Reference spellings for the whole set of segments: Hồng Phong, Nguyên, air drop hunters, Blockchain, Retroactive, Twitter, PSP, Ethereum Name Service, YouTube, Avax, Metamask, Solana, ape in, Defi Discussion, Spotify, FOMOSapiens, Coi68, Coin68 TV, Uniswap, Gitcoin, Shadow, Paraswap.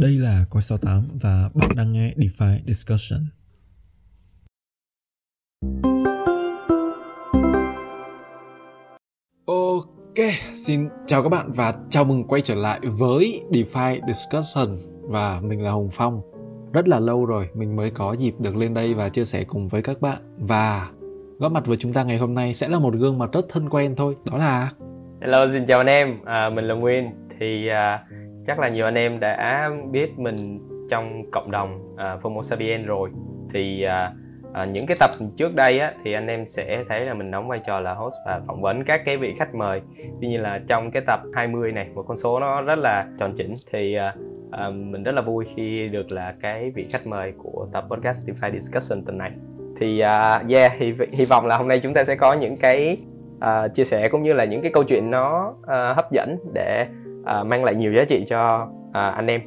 Đây là Coi 68 và bạn đang nghe Defi Discussion. Ok, xin chào các bạn và chào mừng quay trở lại với Defi Discussion. Và mình là Hồng Phong. Rất là lâu rồi mình mới có dịp được lên đây và chia sẻ cùng với các bạn. Và góp mặt với chúng ta ngày hôm nay sẽ là một gương mặt rất thân quen thôi. Đó là... Hello, xin chào anh em, mình là Nguyên. Thì... chắc là nhiều anh em đã biết mình trong cộng đồng FOMOSapiens rồi. Thì những cái tập trước đây á, thì anh em sẽ thấy là mình đóng vai trò là host và phỏng vấn các cái vị khách mời. Tuy nhiên là trong cái tập 20 này, một con số nó rất là tròn chỉnh, thì mình rất là vui khi được là cái vị khách mời của tập podcast DeFi Discussion tuần này. Thì hy vọng là hôm nay chúng ta sẽ có những cái chia sẻ cũng như là những cái câu chuyện nó hấp dẫn để mang lại nhiều giá trị cho anh em.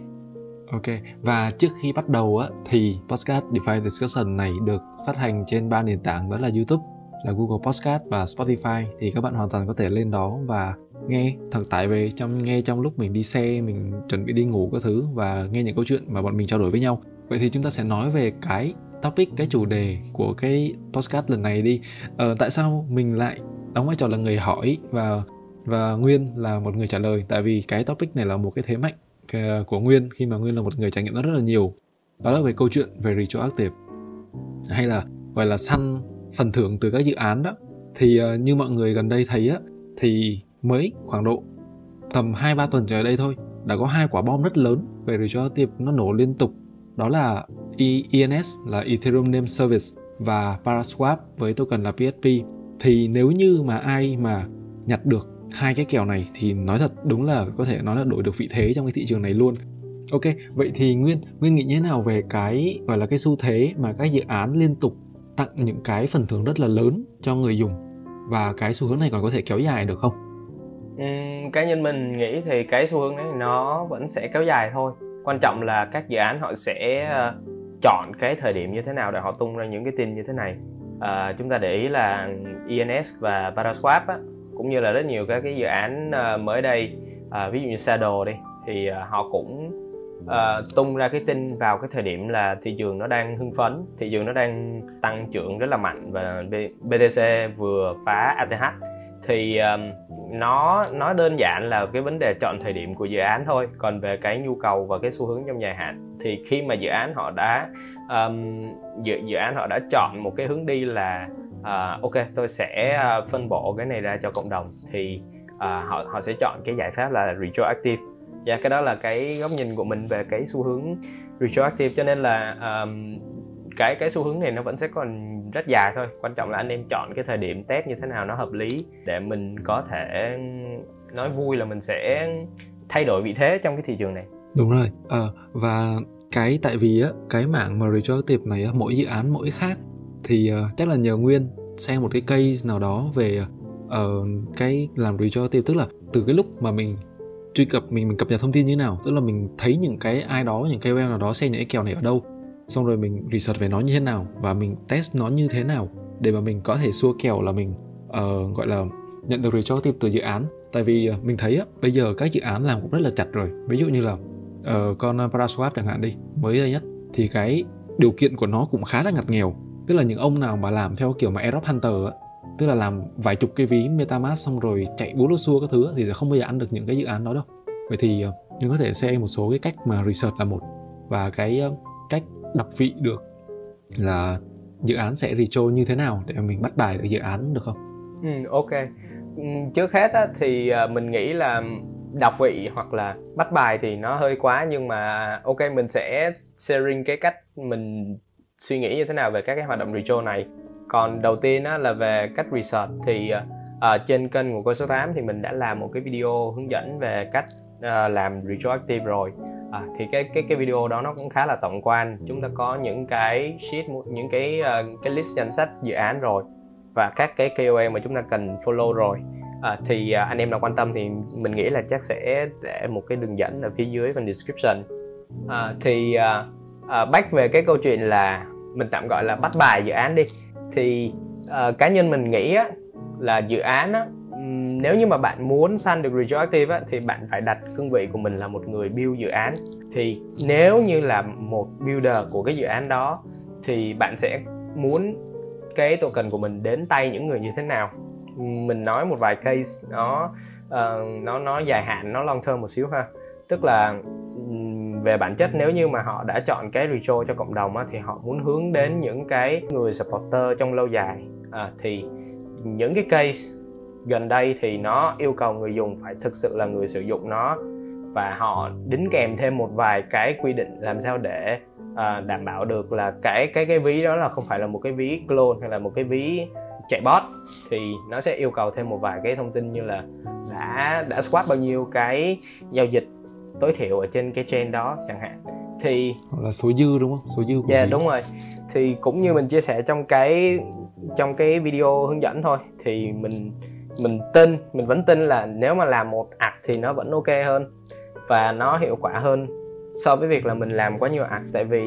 Ok, và trước khi bắt đầu á, thì podcast DeFi Discussion này được phát hành trên 3 nền tảng, đó là YouTube, là Google Podcast và Spotify. Thì các bạn hoàn toàn có thể lên đó và nghe. Thật tại về nghe trong lúc mình đi xe, mình chuẩn bị đi ngủ các thứ, và nghe những câu chuyện mà bọn mình trao đổi với nhau. Vậy thì chúng ta sẽ nói về cái topic, cái chủ đề của cái podcast lần này đi. Tại sao mình lại đóng vai trò là người hỏi và Nguyên là một người trả lời? Tại vì cái topic này là một cái thế mạnh của Nguyên, khi mà Nguyên là một người trải nghiệm nó rất là nhiều. Đó là về câu chuyện về retroactive, hay là gọi là săn phần thưởng từ các dự án đó. Thì như mọi người gần đây thấy á, thì mới khoảng độ tầm 2-3 tuần trở đây thôi, đã có 2 quả bom rất lớn về retroactive nó nổ liên tục. Đó là ENS là Ethereum Name Service và Paraswap với token là PSP. Thì nếu như mà ai mà nhặt được 2 cái kèo này thì nói thật đúng là có thể nói là đổi được vị thế trong cái thị trường này luôn. Ok, vậy thì Nguyên nghĩ như thế nào về cái gọi là cái xu thế mà các dự án liên tục tặng những cái phần thưởng rất là lớn cho người dùng, và cái xu hướng này còn có thể kéo dài được không? Cá nhân mình nghĩ thì cái xu hướng này nó vẫn sẽ kéo dài thôi. Quan trọng là các dự án họ sẽ chọn cái thời điểm như thế nào để họ tung ra những cái tin như thế này. Chúng ta để ý là ENS và Paraswap á, cũng như là rất nhiều các cái dự án mới đây, ví dụ như Shadow đi, thì họ cũng tung ra cái tin vào cái thời điểm là thị trường nó đang hưng phấn, thị trường nó đang tăng trưởng rất là mạnh, và BTC vừa phá ATH. Thì nó đơn giản là cái vấn đề chọn thời điểm của dự án thôi. Còn về cái nhu cầu và cái xu hướng trong dài hạn, thì khi mà dự án họ đã chọn một cái hướng đi là ok, tôi sẽ phân bổ cái này ra cho cộng đồng, thì họ sẽ chọn cái giải pháp là retroactive. Và cái đó là cái góc nhìn của mình về cái xu hướng retroactive. Cho nên là cái xu hướng này nó vẫn sẽ còn rất dài thôi. Quan trọng là anh em chọn cái thời điểm test như thế nào nó hợp lý, để mình có thể nói vui là mình sẽ thay đổi vị thế trong cái thị trường này. Đúng rồi. Và cái tại vì á, cái mảng mà retroactive này á, mỗi dự án mỗi khác. Thì chắc là nhờ Nguyên xem một cái case nào đó về cái làm retroactive, tức là từ cái lúc mà mình truy cập, mình cập nhật thông tin như thế nào, tức là mình thấy những cái ai đó, những cái web nào đó xem những cái kèo này ở đâu, xong rồi mình research về nó như thế nào và mình test nó như thế nào để mà mình có thể xua kèo là mình gọi là nhận được retroactive từ dự án. Tại vì mình thấy bây giờ các dự án làm cũng rất là chặt rồi. Ví dụ như là con Paraswap chẳng hạn đi, mới đây nhất, thì cái điều kiện của nó cũng khá là ngặt nghèo. Tức là những ông nào mà làm theo kiểu mà airdrop hunter á, tức là làm vài chục cái ví Metamask xong rồi chạy bú lô xua các thứ, thì sẽ không bao giờ ăn được những cái dự án đó đâu. Vậy thì mình có thể xem một số cái cách mà research là một, và cái cách đọc vị được là dự án sẽ retro như thế nào để mình bắt bài được dự án được không? Ok. Trước hết á, thì mình nghĩ là đọc vị hoặc là bắt bài thì nó hơi quá, nhưng mà ok, mình sẽ sharing cái cách mình suy nghĩ như thế nào về các cái hoạt động retro này. Còn đầu tiên á, là về cách research, thì trên kênh của Coi 68 thì mình đã làm một cái video hướng dẫn về cách làm retroactive rồi. Thì cái video đó nó cũng khá là tổng quan. Chúng ta có những cái sheet, những cái list danh sách dự án rồi, và các cái KOL mà chúng ta cần follow rồi. Thì anh em nào quan tâm thì mình nghĩ là chắc sẽ để một cái đường dẫn ở phía dưới phần description. Back về cái câu chuyện là mình tạm gọi là bắt bài dự án đi, thì cá nhân mình nghĩ á, là dự án á, Nếu như mà bạn muốn săn được retroactive á, thì bạn phải đặt cương vị của mình là một người build dự án. Thì nếu như là một builder của cái dự án đó thì bạn sẽ muốn cái token của mình đến tay những người như thế nào. Mình nói một vài case nó dài hạn, nó long term một xíu ha. Tức là về bản chất nếu như mà họ đã chọn cái retro cho cộng đồng á, thì họ muốn hướng đến những cái người supporter trong lâu dài. Thì những cái case gần đây thì nó yêu cầu người dùng phải thực sự là người sử dụng nó, và họ đính kèm thêm một vài cái quy định làm sao để đảm bảo được là cái ví đó là không phải là một cái ví clone hay là một cái ví chạy bot. Thì nó sẽ yêu cầu thêm một vài cái thông tin như là đã swap bao nhiêu cái giao dịch tối thiểu ở trên cái chain đó chẳng hạn, thì là số dư, đúng không? Số dư của mình. Đúng rồi. Thì cũng như mình chia sẻ trong cái video hướng dẫn thôi, thì mình vẫn tin là nếu mà làm một ạc thì nó vẫn ok hơn và nó hiệu quả hơn so với việc là mình làm quá nhiều ạc. Tại vì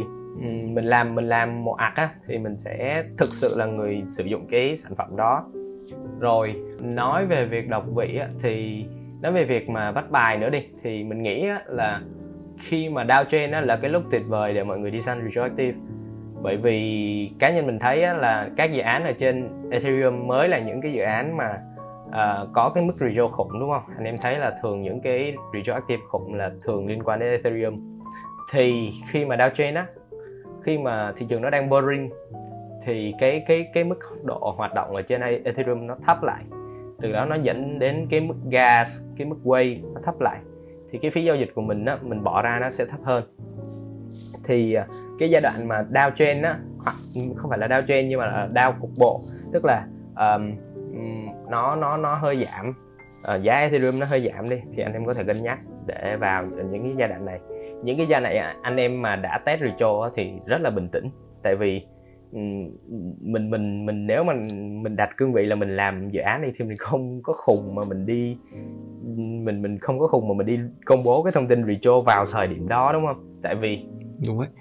mình làm một ạc á, thì mình sẽ thực sự là người sử dụng cái sản phẩm đó. Rồi nói về việc đọc vị á, thì nói về việc mà bắt bài nữa đi, thì mình nghĩ á, là khi mà downtrend á, là cái lúc tuyệt vời để mọi người đi săn retroactive. Bởi vì cá nhân mình thấy á, là các dự án ở trên Ethereum mới là những cái dự án mà có cái mức retro khủng, đúng không? Anh em thấy là thường những cái retroactive khủng là thường liên quan đến Ethereum. Thì khi mà downtrend á, khi mà thị trường nó đang boring, thì cái mức độ hoạt động ở trên Ethereum nó thấp lại. Từ đó nó dẫn đến cái mức gas, cái mức wave nó thấp lại, thì cái phí giao dịch của mình á, mình bỏ ra nó sẽ thấp hơn. Thì cái giai đoạn mà downtrend á, hoặc không phải là downtrend nhưng mà là down cục bộ, tức là nó hơi giảm, giá Ethereum nó hơi giảm đi, thì anh em có thể cân nhắc để vào những cái giai đoạn này. Những cái giai đoạn này anh em mà đã test retro á, thì rất là bình tĩnh, tại vì mình nếu mà mình đặt cương vị là mình làm dự án này thì mình không có khùng mà mình đi công bố cái thông tin retro vào thời điểm đó, đúng không?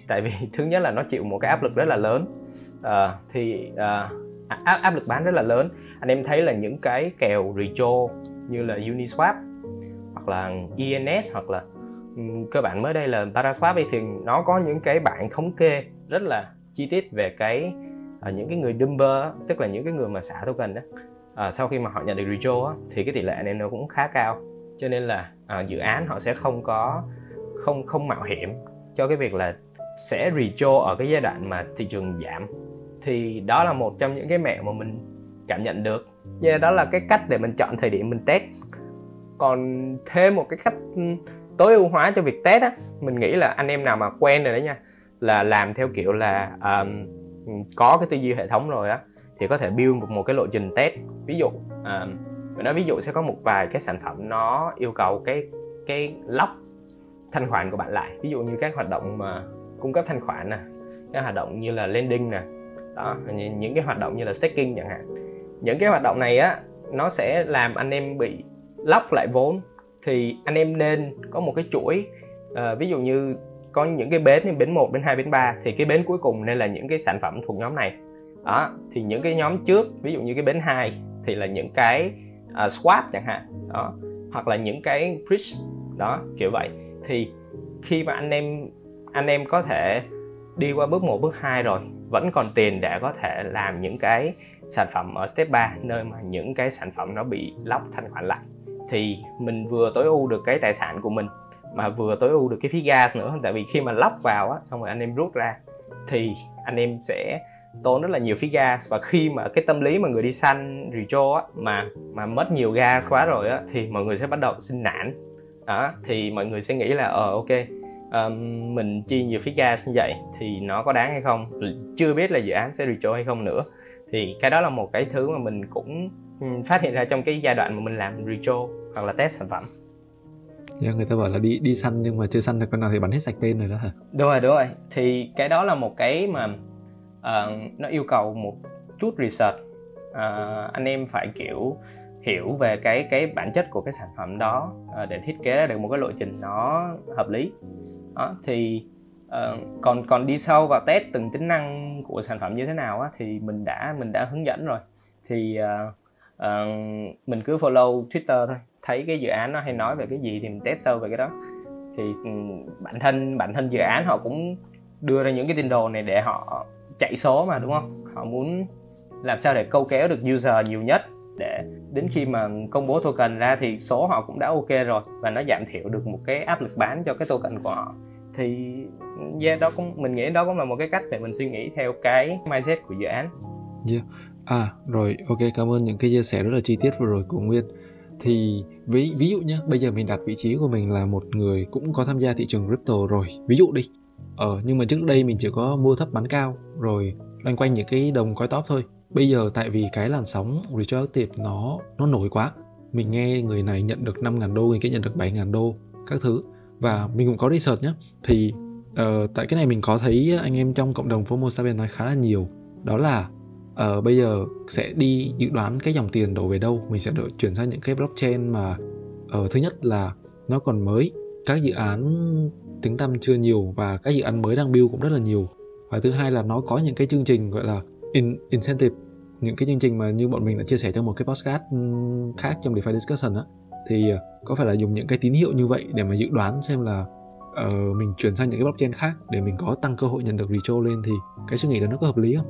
Tại vì thứ nhất là nó chịu một cái áp lực rất là lớn, áp lực bán rất là lớn. Anh em thấy là những cái kèo retro như là Uniswap hoặc là ENS hoặc là cơ bản mới đây là Paraswap thì nó có những cái bảng thống kê rất là chi tiết về những cái người dumper, tức là những cái người mà xả token đó. Sau khi mà họ nhận được retro á, thì cái tỷ lệ này nó cũng khá cao, cho nên là dự án họ sẽ không mạo hiểm cho cái việc là sẽ retro ở cái giai đoạn mà thị trường giảm. Thì đó là một trong những cái mẹo mà mình cảm nhận được, và đó là cái cách để mình chọn thời điểm mình test. Còn thêm một cái cách tối ưu hóa cho việc test á, mình nghĩ là anh em nào mà quen rồi đấy nha, là làm theo kiểu là có cái tư duy hệ thống rồi á, thì có thể build một cái lộ trình test. Ví dụ ví dụ sẽ có một vài cái sản phẩm nó yêu cầu cái lock thanh khoản của bạn lại, ví dụ như các hoạt động mà cung cấp thanh khoản nè, các hoạt động như là lending nè, đó, những cái hoạt động như là staking chẳng hạn. Những cái hoạt động này á, nó sẽ làm anh em bị lock lại vốn. Thì anh em nên có một cái chuỗi, ví dụ như có những cái bến như bến 1, bến 2, bến 3, thì cái bến cuối cùng nên là những cái sản phẩm thuộc nhóm này. Đó, thì những cái nhóm trước, ví dụ như cái bến 2 thì là những cái swap chẳng hạn, đó, hoặc là những cái bridge đó, kiểu vậy. Thì khi mà anh em có thể đi qua bước 1, bước 2 rồi, vẫn còn tiền để có thể làm những cái sản phẩm ở step 3, nơi mà những cái sản phẩm nó bị lock thanh khoản lại, thì mình vừa tối ưu được cái tài sản của mình mà vừa tối ưu được cái phí gas nữa. Tại vì khi mà lock vào á, xong rồi anh em rút ra thì anh em sẽ tốn rất là nhiều phí gas, và khi mà cái tâm lý mà người đi săn retro á, mà mất nhiều gas quá rồi á, thì mọi người sẽ bắt đầu sinh nản. Đó, thì mọi người sẽ nghĩ là mình chi nhiều phí gas như vậy thì nó có đáng hay không, chưa biết là dự án sẽ retro hay không nữa. Thì cái đó là một cái thứ mà mình cũng phát hiện ra trong cái giai đoạn mà mình làm retro hoặc là test sản phẩm. Người ta bảo là đi săn nhưng mà chưa săn được con nào thì bắn hết sạch tên rồi đó hả? Đúng rồi. Thì cái đó là một cái mà nó yêu cầu một chút research. Anh em phải kiểu hiểu về cái bản chất của cái sản phẩm đó để thiết kế ra được một cái lộ trình nó hợp lý. Đó, thì còn đi sâu vào test từng tính năng của sản phẩm như thế nào á, thì mình đã hướng dẫn rồi. Thì mình cứ follow Twitter thôi, thấy cái dự án nó hay nói về cái gì thì mình test sâu về cái đó. Thì bản thân dự án họ cũng đưa ra những cái tin đồ này để họ chạy số mà, đúng không? Họ muốn làm sao để câu kéo được user nhiều nhất, để đến khi mà công bố token ra thì số họ cũng đã ok rồi và nó giảm thiểu được một cái áp lực bán cho cái token của họ. Thì yeah, đó cũng, mình nghĩ đó cũng là một cái cách để mình suy nghĩ theo cái mindset của dự án. Yeah. À rồi, ok, cảm ơn những cái chia sẻ rất là chi tiết vừa rồi của Nguyên. Thì ví dụ nhé, bây giờ mình đặt vị trí của mình là một người cũng có tham gia thị trường crypto rồi, ví dụ đi. Nhưng mà trước đây mình chỉ có mua thấp bán cao, rồi loanh quanh những cái đồng coin top thôi. Bây giờ tại vì cái làn sóng retroactive nó nổi quá, mình nghe người này nhận được 5.000 đô, người kia nhận được 7.000 đô các thứ. Và mình cũng có research nhé. Thì tại cái này mình có thấy anh em trong cộng đồng FOMOSapiens nói khá là nhiều. Đó là bây giờ sẽ đi dự đoán cái dòng tiền đổ về đâu. Mình sẽ chuyển sang những cái blockchain mà thứ nhất là nó còn mới, các dự án tiếng tăm chưa nhiều và các dự án mới đang build cũng rất là nhiều. Và thứ hai là nó có những cái chương trình gọi là incentive, những cái chương trình mà như bọn mình đã chia sẻ trong một cái podcast khác trong DeFi Discussion á, thì có phải là dùng những cái tín hiệu như vậy để mà dự đoán xem là mình chuyển sang những cái blockchain khác để mình có tăng cơ hội nhận được retro lên, thì cái suy nghĩ đó nó có hợp lý không?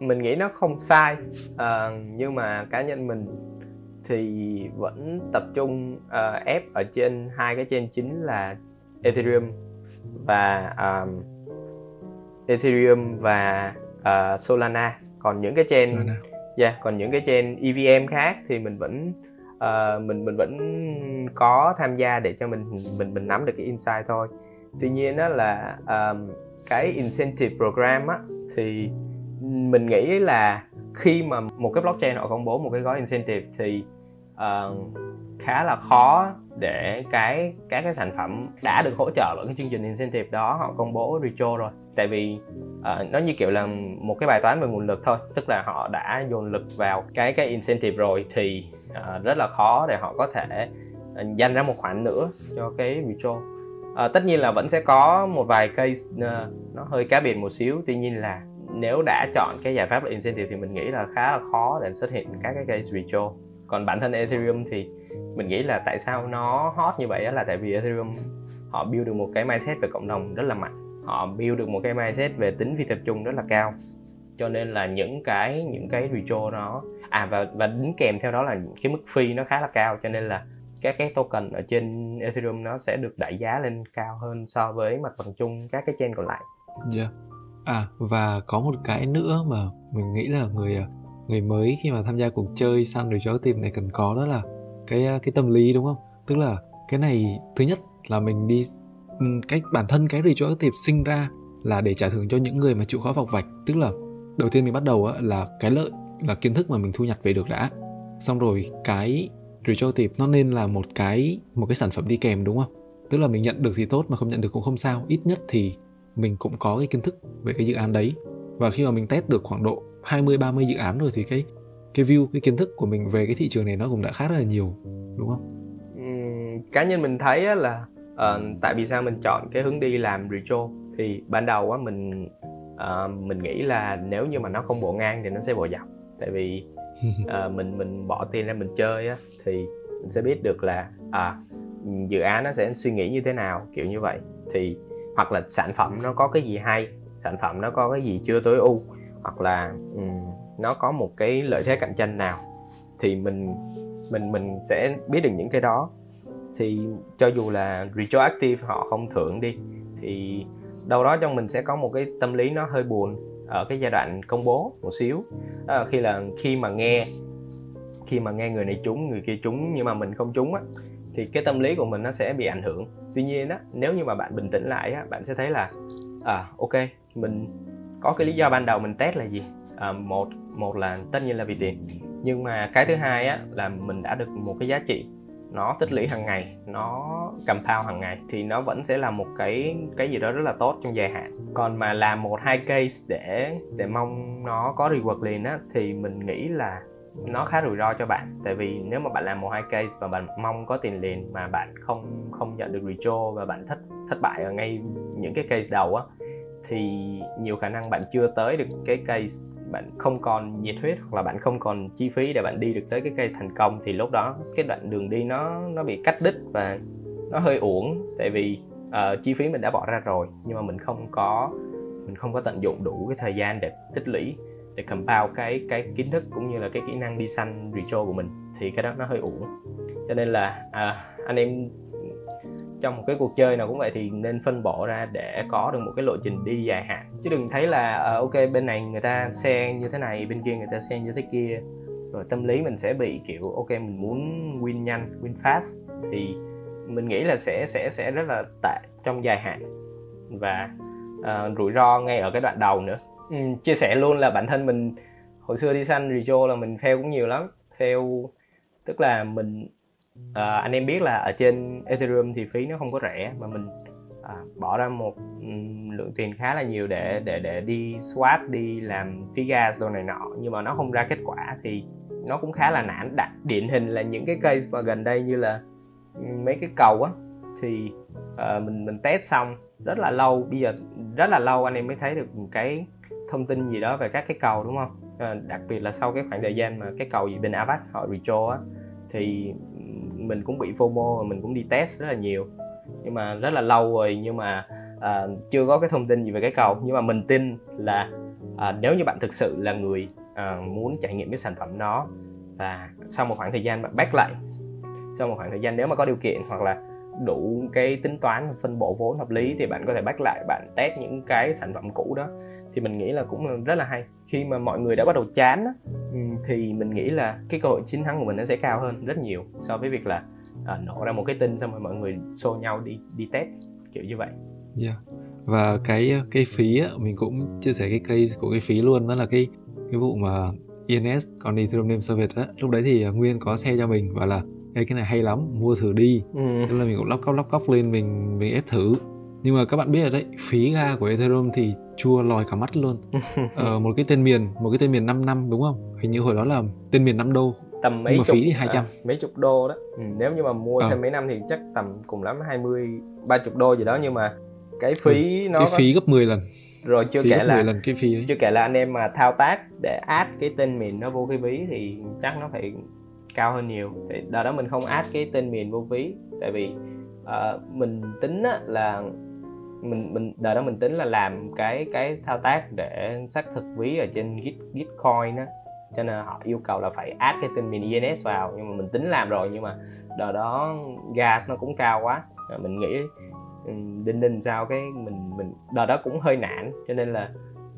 Mình nghĩ nó không sai, nhưng mà cá nhân mình thì vẫn tập trung ép ở trên hai cái chain chính là Ethereum và Solana. Còn những cái chain còn những cái chain EVM khác thì mình vẫn có tham gia để cho mình nắm được cái insight thôi. Tuy nhiên đó là cái incentive program á, thì mình nghĩ là khi mà một cái blockchain họ công bố một cái gói incentive thì khá là khó để các cái sản phẩm đã được hỗ trợ bởi cái chương trình incentive đó họ công bố retro rồi. Tại vì nó như kiểu là một cái bài toán về nguồn lực thôi, tức là họ đã dồn lực vào cái incentive rồi thì rất là khó để họ có thể dành ra một khoản nữa cho cái retro. Tất nhiên là vẫn sẽ có một vài case nó hơi cá biệt một xíu, tuy nhiên là nếu đã chọn cái giải pháp là incentive thì mình nghĩ là khá là khó để xuất hiện các cái case retro. Còn bản thân Ethereum thì mình nghĩ là tại sao nó hot như vậy là tại vì Ethereum họ build được một cái mindset về cộng đồng rất là mạnh, họ build được một cái mindset về tính phi tập trung rất là cao, cho nên là những cái retro nó và đính kèm theo đó là cái mức fee nó khá là cao, cho nên là các cái token ở trên Ethereum nó sẽ được đẩy giá lên cao hơn so với mặt bằng chung các cái chain còn lại. Yeah. Và có một cái nữa mà mình nghĩ là người mới khi mà tham gia cuộc chơi săn retroactive này cần có, đó là cái tâm lý, đúng không? Tức là cái này thứ nhất là mình đi cách bản thân cái retroactive sinh ra là để trả thưởng cho những người mà chịu khó vọc vạch. Tức là đầu tiên mình bắt đầu là cái lợi là kiến thức mà mình thu nhặt về được đã, xong rồi cái retroactive nó nên là một cái sản phẩm đi kèm, đúng không? Tức là mình nhận được thì tốt, mà không nhận được cũng không sao, ít nhất thì mình cũng có cái kiến thức về cái dự án đấy. Và khi mà mình test được khoảng độ 20-30 dự án rồi thì cái view, cái kiến thức của mình về cái thị trường này nó cũng đã khá là nhiều, đúng không? Cá nhân mình thấy là tại vì sao mình chọn cái hướng đi làm retro thì ban đầu mình nghĩ là nếu như mà nó không bổ ngang thì nó sẽ bổ dọc. Tại vì mình bỏ tiền ra mình chơi á, thì mình sẽ biết được là dự án nó sẽ suy nghĩ như thế nào, kiểu như vậy. Thì hoặc là sản phẩm nó có cái gì hay, sản phẩm nó có cái gì chưa tối ưu, hoặc là nó có một cái lợi thế cạnh tranh nào, thì mình sẽ biết được những cái đó. Thì cho dù là retroactive họ không thưởng đi thì đâu đó trong mình sẽ có một cái tâm lý nó hơi buồn ở cái giai đoạn công bố một xíu, khi mà nghe người này trúng người kia trúng nhưng mà mình không trúng á, thì cái tâm lý của mình nó sẽ bị ảnh hưởng. Tuy nhiên á, nếu như mà bạn bình tĩnh lại á, bạn sẽ thấy là ok, mình có cái lý do ban đầu mình test là gì? Một là tất nhiên là vì tiền, nhưng mà cái thứ hai á là mình đã được một cái giá trị nó tích lũy hàng ngày, nó compound hàng ngày, thì nó vẫn sẽ là một cái gì đó rất là tốt trong dài hạn. Còn mà làm 1-2 case để mong nó có reward liền á, thì mình nghĩ là nó khá rủi ro cho bạn. Tại vì nếu mà bạn làm 1-2 case và bạn mong có tiền liền mà bạn không nhận được retro và bạn thất bại ở ngay những cái case đầu á, thì nhiều khả năng bạn chưa tới được cái case bạn không còn nhiệt huyết hoặc là bạn không còn chi phí để bạn đi được tới cái case thành công, thì lúc đó cái đoạn đường đi nó bị cắt đứt và nó hơi uổng, tại vì chi phí mình đã bỏ ra rồi nhưng mà mình không có tận dụng đủ cái thời gian để tích lũy, để compile cái kiến thức cũng như là cái kỹ năng đi săn retro của mình, thì cái đó nó hơi uổng. Cho nên là anh em trong một cái cuộc chơi nào cũng vậy thì nên phân bổ ra để có được một cái lộ trình đi dài hạn, chứ đừng thấy là ok bên này người ta share như thế này, bên kia người ta share như thế kia, rồi tâm lý mình sẽ bị kiểu ok mình muốn win nhanh, win fast, thì mình nghĩ là sẽ rất là tệ trong dài hạn và rủi ro ngay ở cái đoạn đầu nữa. Chia sẻ luôn là bản thân mình hồi xưa đi săn retro là mình fail cũng nhiều lắm. Fail tức là mình anh em biết là ở trên Ethereum thì phí nó không có rẻ, mà mình bỏ ra một lượng tiền khá là nhiều để đi swap, đi làm phí gas đồ này nọ, nhưng mà nó không ra kết quả thì nó cũng khá là nản. Điển hình là những cái case mà gần đây như là mấy cái cầu á, thì mình test xong rất là lâu, bây giờ rất là lâu anh em mới thấy được cái thông tin gì đó về các cái cầu, đúng không? Đặc biệt là sau cái khoảng thời gian mà cái cầu gì bên Avax họ retro á, thì mình cũng bị FOMO và mình cũng đi test rất là nhiều, nhưng mà rất là lâu rồi, nhưng mà chưa có cái thông tin gì về cái cầu. Nhưng mà mình tin là nếu như bạn thực sự là người muốn trải nghiệm cái sản phẩm đó, và sau một khoảng thời gian bạn back lại, sau một khoảng thời gian nếu mà có điều kiện hoặc là đủ cái tính toán phân bổ vốn hợp lý thì bạn có thể back lại, bạn test những cái sản phẩm cũ đó, thì mình nghĩ là cũng rất là hay. Khi mà mọi người đã bắt đầu chán thì mình nghĩ là cái cơ hội chiến thắng của mình nó sẽ cao hơn rất nhiều so với việc là nổ ra một cái tin xong rồi mọi người xô nhau đi test kiểu như vậy. Yeah. Và cái phí á, mình cũng chia sẻ cái case của cái phí luôn, đó là cái vụ mà ENS còn Ethereum Name Service á. Lúc đấy thì Nguyên có share cho mình và là cái này hay lắm, mua thử đi. Thế là mình cũng lóc cóc lên, mình ép thử. Nhưng mà các bạn biết rồi đấy, phí ga của Ethereum thì chua lòi cả mắt luôn. Một cái tên miền 5 năm đúng không? Hình như hồi đó là tên miền 5 đô. Tầm mấy chục, phí thì 200. Mấy chục đô đó. Nếu như mà mua thêm mấy năm thì chắc tầm cùng lắm 20, 30 đô gì đó, nhưng mà cái phí nó phí gấp 10 lần. Rồi chưa kể là anh em mà thao tác để add cái tên miền nó vô cái ví thì chắc nó phải cao hơn nhiều. Thì đợt đó mình không add cái tên miền vô ví, tại vì mình tính là mình tính là làm cái thao tác để xác thực ví ở trên Gitcoin á, cho nên họ yêu cầu là phải add cái tên miền ENS vào, nhưng mà mình tính làm rồi, nhưng mà đợt đó gas nó cũng cao quá, mình nghĩ đinh sao cái mình đợt đó cũng hơi nản, cho nên là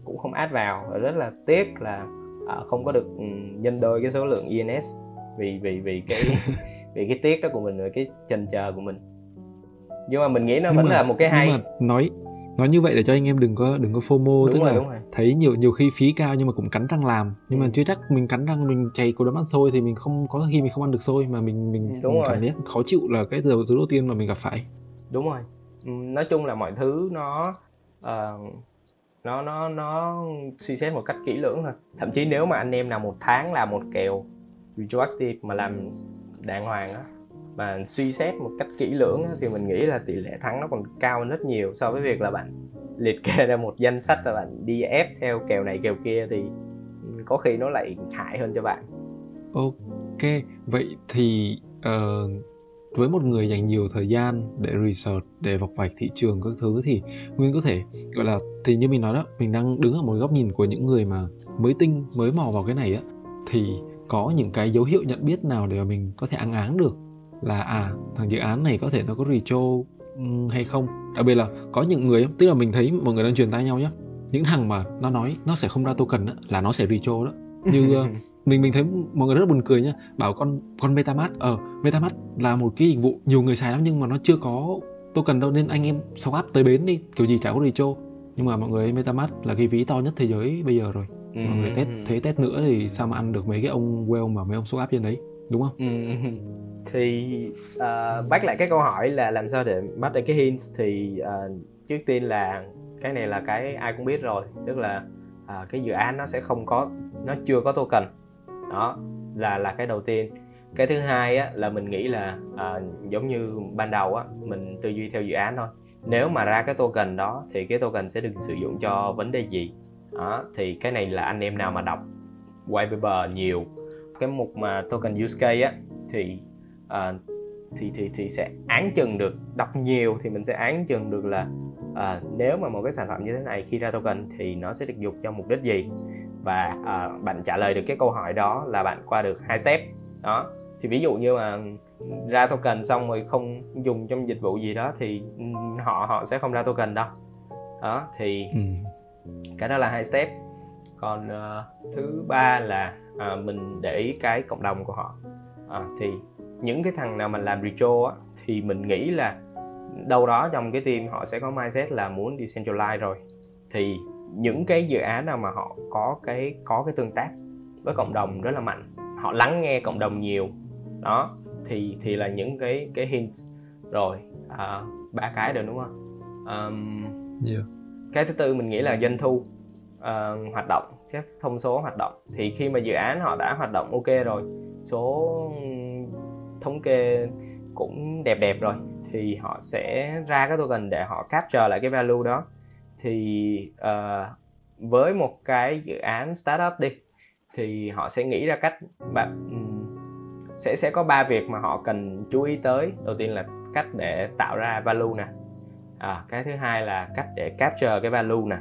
cũng không add vào. Rất là tiếc là không có được nhân đôi cái số lượng ENS vì cái tiếc đó của mình, rồi cái chần chờ của mình. Nhưng mà mình nghĩ nó vẫn là một cái hay. Nhưng mà nói như vậy để cho anh em đừng có FOMO, tức là thấy nhiều khi phí cao nhưng mà cũng cắn răng làm. Nhưng mà chưa chắc mình cắn răng mình chạy cố đấm ăn xôi thì mình không có khi mình không ăn được xôi, mà mình cảm giác khó chịu là cái từ đầu tiên mà mình gặp phải. Đúng rồi. Nói chung là mọi thứ nó suy xét một cách kỹ lưỡng thôi. Thậm chí nếu mà anh em nào một tháng làm một kèo retroactive mà làm đàng hoàng đó, mà suy xét một cách kỹ lưỡng đó, thì mình nghĩ là tỷ lệ thắng nó còn cao hơn rất nhiều so với việc là bạn liệt kê ra một danh sách và bạn đi ép theo kèo này kèo kia, thì có khi nó lại hại hơn cho bạn. Ok, vậy thì với một người dành nhiều thời gian để research, để vọc vạch thị trường các thứ, thì Nguyên có thể gọi là, thì như mình nói đó, mình đang đứng ở một góc nhìn của những người mà mới tinh, mới mò vào cái này á, thì có những cái dấu hiệu nhận biết nào để mà mình có thể áng được là thằng dự án này có thể nó có retro hay không? Đặc biệt là có những người, tức là mình thấy mọi người đang truyền tai nhau nhé, những thằng mà nó nói nó sẽ không ra token đó, là nó sẽ retro đó. Như mình thấy mọi người rất buồn cười nhá, bảo con Metamask Metamask là một cái dịch vụ nhiều người xài lắm nhưng mà nó chưa có token đâu, nên anh em swap tới bến đi, kiểu gì chả có retro. Nhưng mà mọi người, Metamask là cái ví to nhất thế giới bây giờ rồi, mọi người test nữa thì sao mà ăn được mấy cái ông whale mà mấy ông swap trên đấy, đúng không? Thì bác lại cái câu hỏi là làm sao để bắt được cái hint, thì trước tiên là cái này là cái ai cũng biết rồi, tức là cái dự án nó sẽ không có, nó chưa có token đó, là cái đầu tiên. Cái thứ hai á, là mình nghĩ là giống như ban đầu á, mình tư duy theo dự án thôi. Nếu mà ra cái token đó thì cái token sẽ được sử dụng cho vấn đề gì? đó. Thì cái này là anh em nào mà đọc white paper nhiều, cái mục mà token use case á, thì sẽ án chừng được, đọc nhiều thì mình sẽ án chừng được là nếu mà một cái sản phẩm như thế này khi ra token thì nó sẽ được dùng cho mục đích gì, và bạn trả lời được cái câu hỏi đó là bạn qua được 2 step đó. Thì ví dụ như mà ra token xong rồi không dùng trong dịch vụ gì đó thì họ sẽ không ra token đâu đó. Thì cái đó là 2 step. Còn thứ ba là mình để ý cái cộng đồng của họ. Thì những cái thằng nào mà làm retro á, thì mình nghĩ là đâu đó trong cái team họ sẽ có mindset là muốn decentralize rồi. Thì những cái dự án nào mà họ có cái tương tác với cộng đồng rất là mạnh, họ lắng nghe cộng đồng nhiều đó, thì là những cái hint rồi. 3 cái rồi đúng không? Yeah. Cái thứ tư mình nghĩ là doanh thu hoạt động, các thông số hoạt động. Thì khi mà dự án họ đã hoạt động ok rồi, số thống kê cũng đẹp rồi, thì họ sẽ ra cái token để họ capture lại cái value đó. Thì với một cái dự án startup đi, thì họ sẽ nghĩ ra cách sẽ có 3 việc mà họ cần chú ý tới. Đầu tiên là cách để tạo ra value nè, cái thứ hai là cách để capture cái value nè,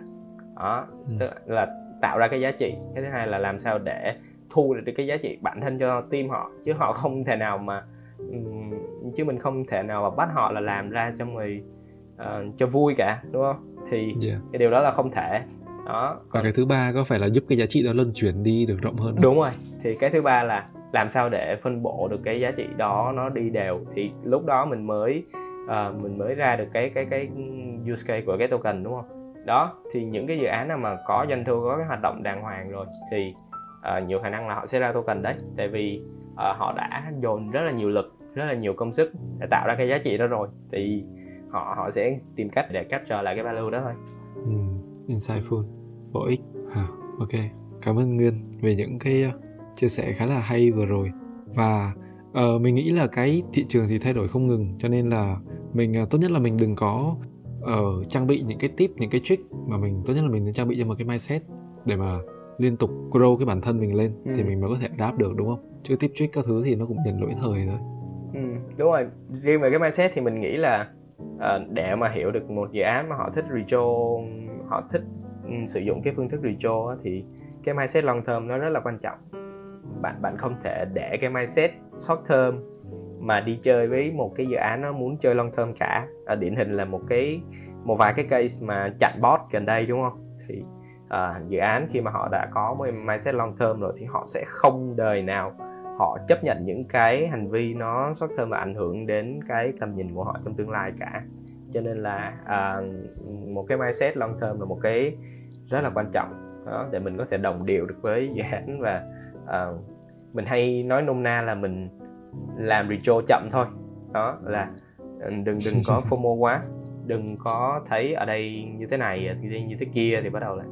đó tức là tạo ra cái giá trị. Cái thứ hai là làm sao để thu được cái giá trị bản thân cho team họ, chứ họ không thể nào mà mình không thể nào mà bắt họ là làm ra cho người cho vui cả, đúng không? Thì cái điều đó là không thể đó. Còn cái thứ ba có phải là giúp cái giá trị đó luân chuyển đi được rộng hơn không? Đúng rồi, thì cái thứ ba là làm sao để phân bổ được cái giá trị đó nó đi đều. Thì lúc đó mình mới ra được cái use case của cái token, đúng không? Đó, thì những cái dự án nào mà có doanh thu, có cái hoạt động đàng hoàng rồi thì nhiều khả năng là họ sẽ ra token đấy. Tại vì họ đã dồn rất là nhiều lực, rất là nhiều công sức để tạo ra cái giá trị đó rồi, thì họ sẽ tìm cách để capture lại cái value đó thôi. Insightful, bổ ích. Ok, cảm ơn Nguyên về những cái chia sẻ khá là hay vừa rồi. Và mình nghĩ là cái thị trường thì thay đổi không ngừng, cho nên là mình tốt nhất là mình đừng có trang bị những cái tip, những cái trick, mà mình tốt nhất là mình nên trang bị cho một cái mindset để mà liên tục grow cái bản thân mình lên thì mình mới có thể adapt được, đúng không? Chứ tip trick các thứ thì nó cũng nhận lỗi thời thôi. Đúng rồi, riêng về cái mindset thì mình nghĩ là để mà hiểu được một dự án mà họ thích retro, họ thích sử dụng cái phương thức retro á, thì cái mindset long term nó rất là quan trọng. Bạn không thể để cái mindset short term mà đi chơi với một cái dự án nó muốn chơi long term cả. Điển hình là một vài cái case mà chặn bot gần đây, đúng không? Thì dự án khi mà họ đã có một mindset long term rồi thì họ sẽ không đời nào họ chấp nhận những cái hành vi nó short term mà ảnh hưởng đến cái tầm nhìn của họ trong tương lai cả. Cho nên là một cái mindset long term là một cái rất là quan trọng đó, để mình có thể đồng điệu được với dự án. Và mình hay nói nôm na là mình làm retro chậm thôi, đó là đừng có FOMO quá, đừng có thấy ở đây như thế này thì như thế kia thì bắt đầu là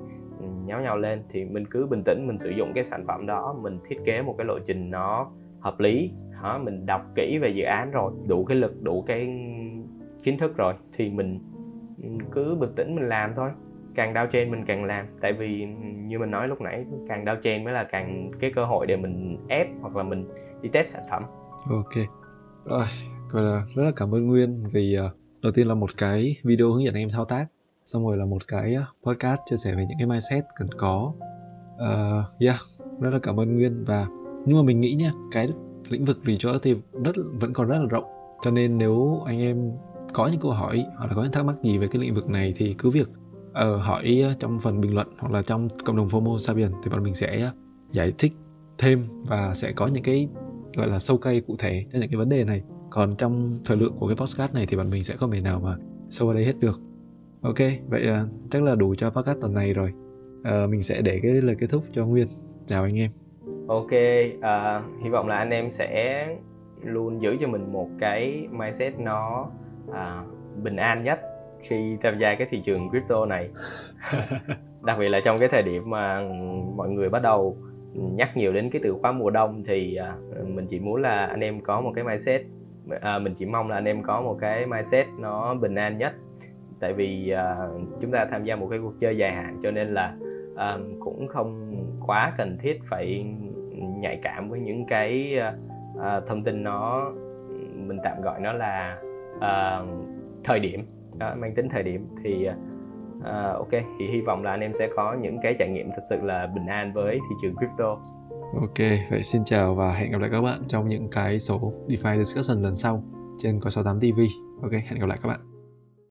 nháo nhào lên. Thì mình cứ bình tĩnh, mình sử dụng cái sản phẩm đó, mình thiết kế một cái lộ trình nó hợp lý đó, mình đọc kỹ về dự án rồi, đủ cái lực, đủ cái kiến thức rồi thì mình cứ bình tĩnh mình làm thôi. Càng downtrend mình càng làm, tại vì như mình nói lúc nãy, càng downtrend mới là càng cái cơ hội để mình ép hoặc là mình đi test sản phẩm. Ok, rồi rất là cảm ơn Nguyên vì đầu tiên là một cái video hướng dẫn anh em thao tác, xong rồi là một cái podcast chia sẻ về những cái mindset cần có. Rất là cảm ơn Nguyên. Và nhưng mà mình nghĩ nha, cái lĩnh vực retro thì vẫn còn rất là rộng, cho nên nếu anh em có những câu hỏi hoặc là có những thắc mắc gì về cái lĩnh vực này thì cứ việc hỏi trong phần bình luận hoặc là trong cộng đồng FOMOSapiens, thì bọn mình sẽ giải thích thêm và sẽ có những cái gọi là sâu cây cụ thể cho những cái vấn đề này. Còn trong thời lượng của cái podcast này thì bọn mình sẽ không thể nào mà sâu vào đây hết được. Ok, vậy chắc là đủ cho podcast tuần này rồi. Mình sẽ để cái lời kết thúc cho Nguyên. Chào anh em. Ok, hy vọng là anh em sẽ luôn giữ cho mình một cái mindset nó bình an nhất khi tham gia cái thị trường crypto này. Đặc biệt là trong cái thời điểm mà mọi người bắt đầu nhắc nhiều đến cái từ khóa mùa đông, thì mình chỉ muốn là anh em có một cái mindset, mình chỉ mong là anh em có một cái mindset nó bình an nhất. Tại vì chúng ta tham gia một cái cuộc chơi dài hạn, cho nên là cũng không quá cần thiết phải nhạy cảm với những cái thông tin nó, mình tạm gọi nó là thời điểm, mang tính thời điểm. Thì ok, thì hy vọng là anh em sẽ có những cái trải nghiệm thật sự là bình an với thị trường crypto. Ok, vậy xin chào và hẹn gặp lại các bạn trong những cái số DeFi Discussion lần sau trên Coi68 TV. Ok, hẹn gặp lại các bạn.